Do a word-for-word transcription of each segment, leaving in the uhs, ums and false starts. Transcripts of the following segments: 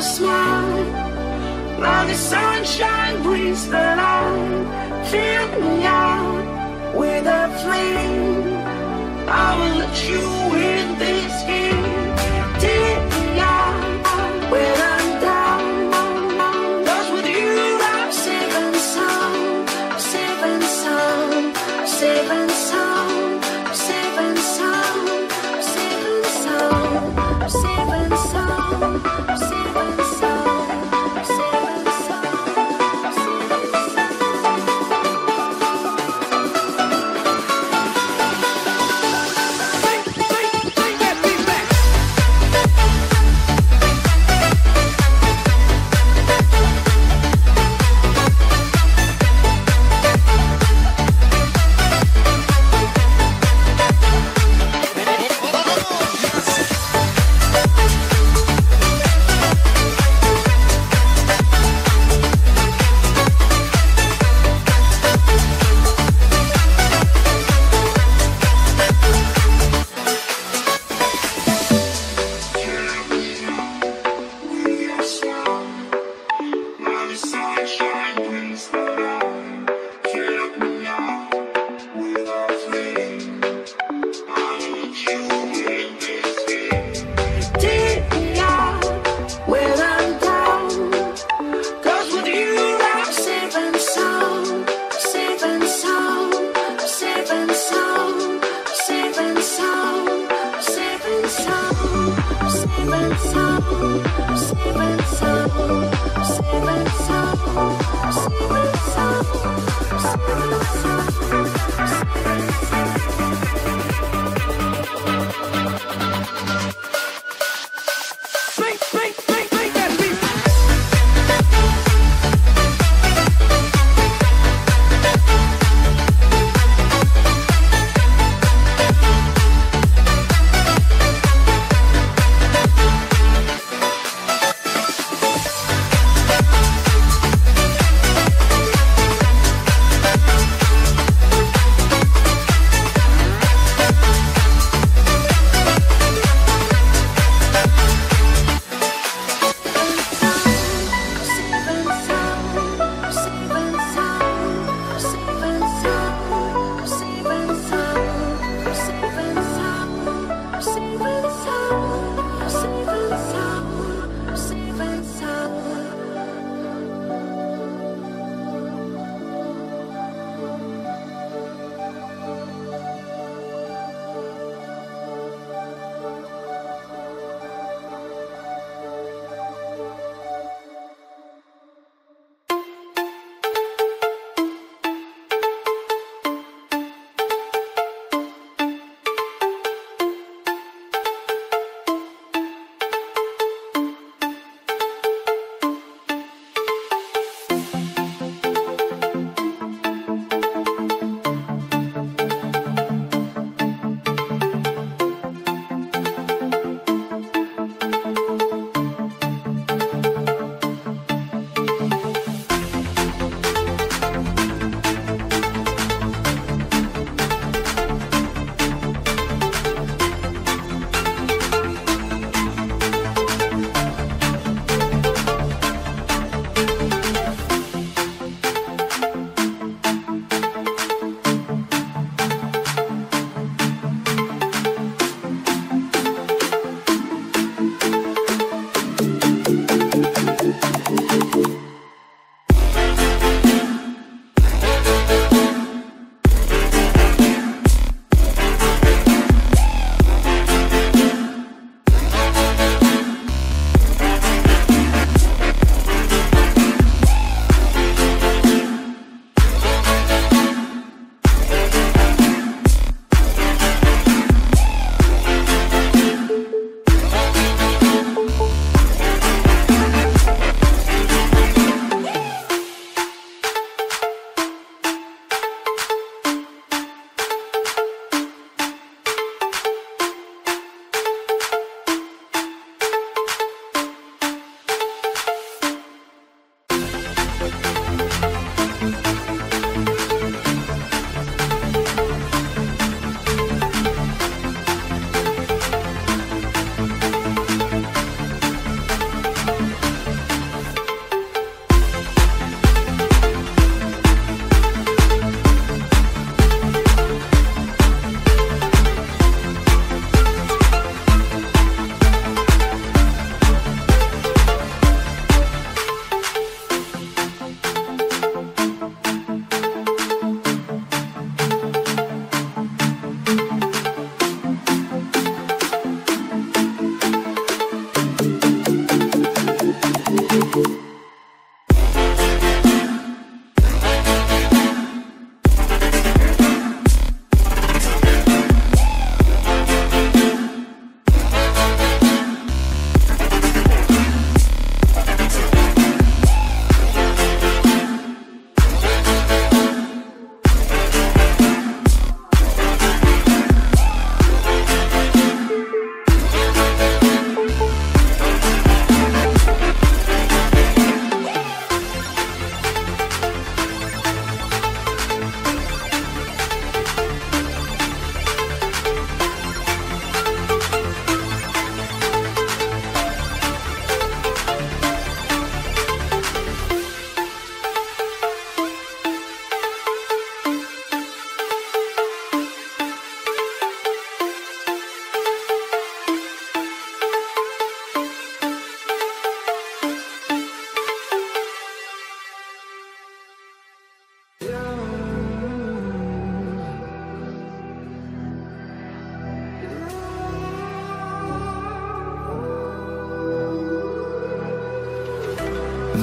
a smile. Now the sunshine brings the light. Fill me out with a flame. I will let you in this game. Take me out when I'm down. Lost with you, I'm safe and sound. I'm safe and sound. I'm safe and sound. I'm safe and sound. I'm safe and sound. I'm safe and sound. I'm safe and sound. Bring that beat back.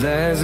There's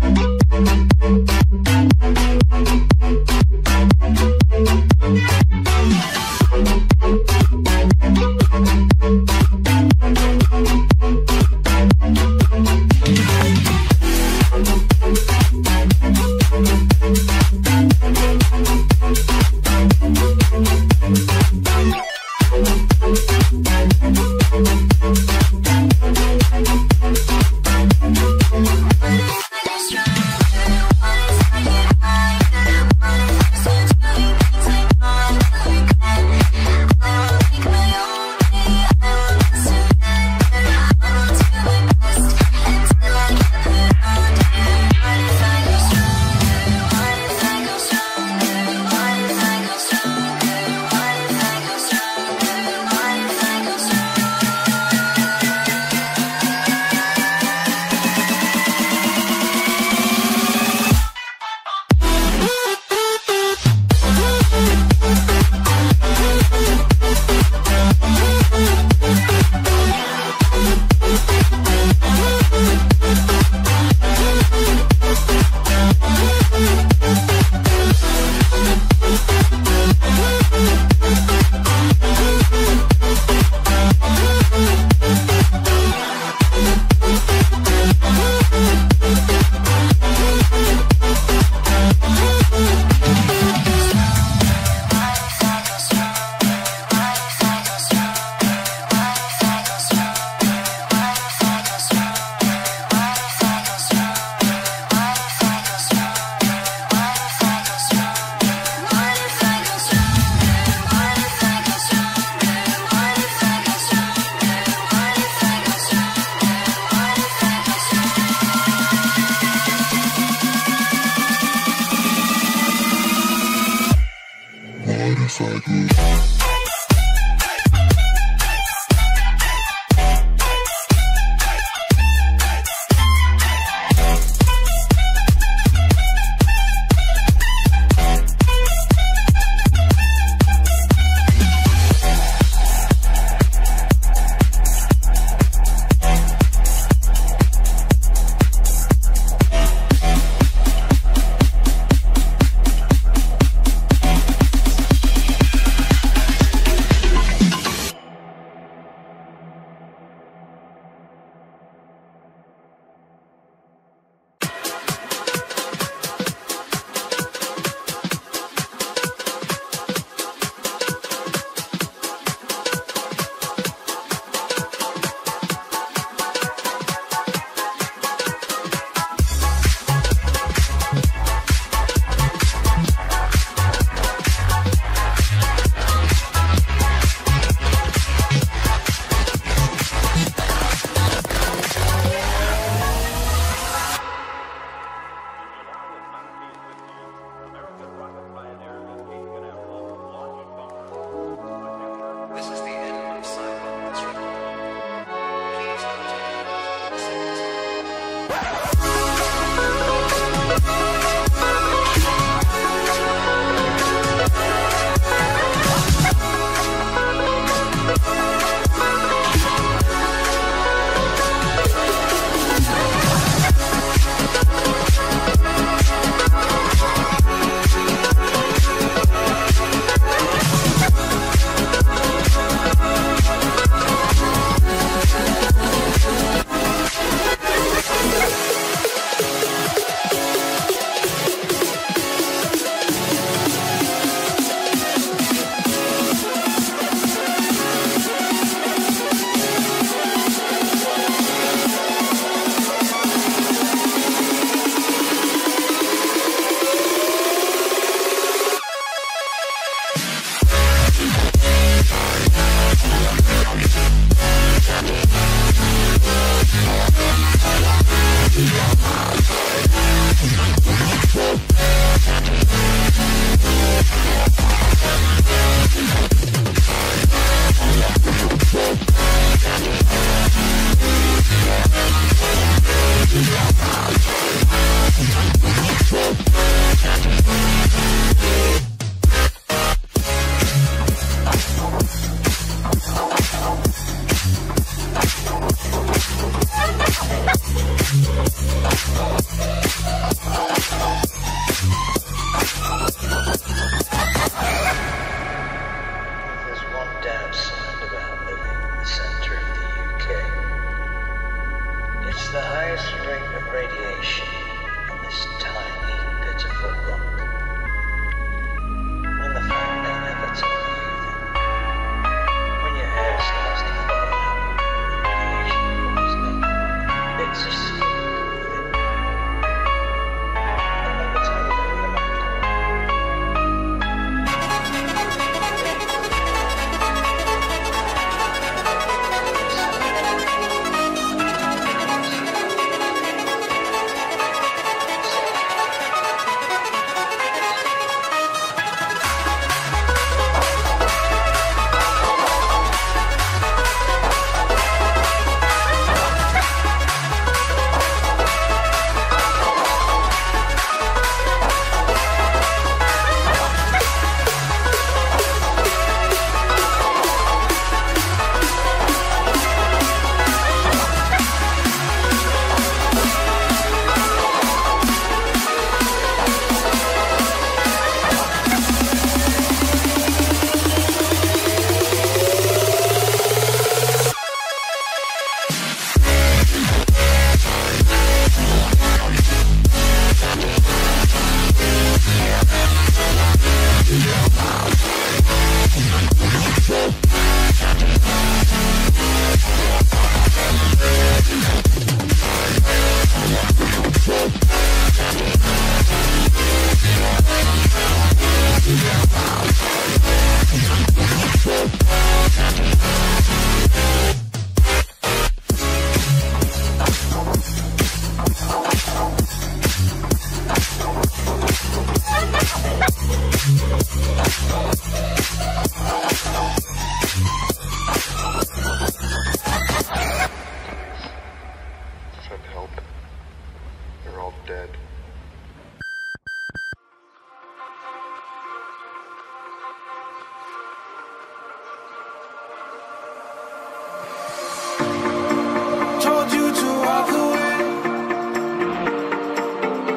We'll be right back. suicide move.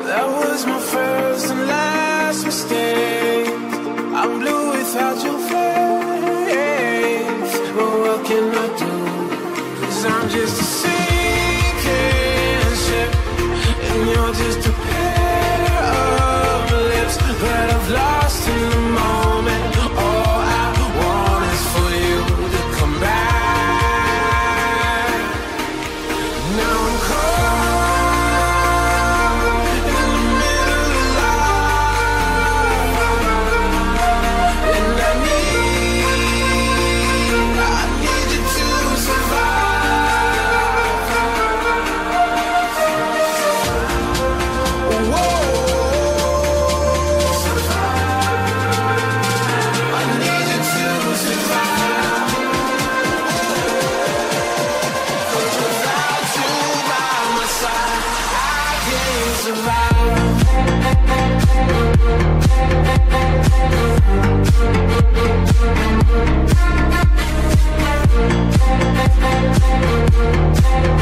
That was my first and last mistake. I'm blue without your face. But what can I do? Cause I'm just a sinking ship, and you're just a pair of lips that I've lost in the moment. All I want is for you to come back. Now I'm cold.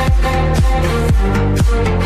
We'll be right back.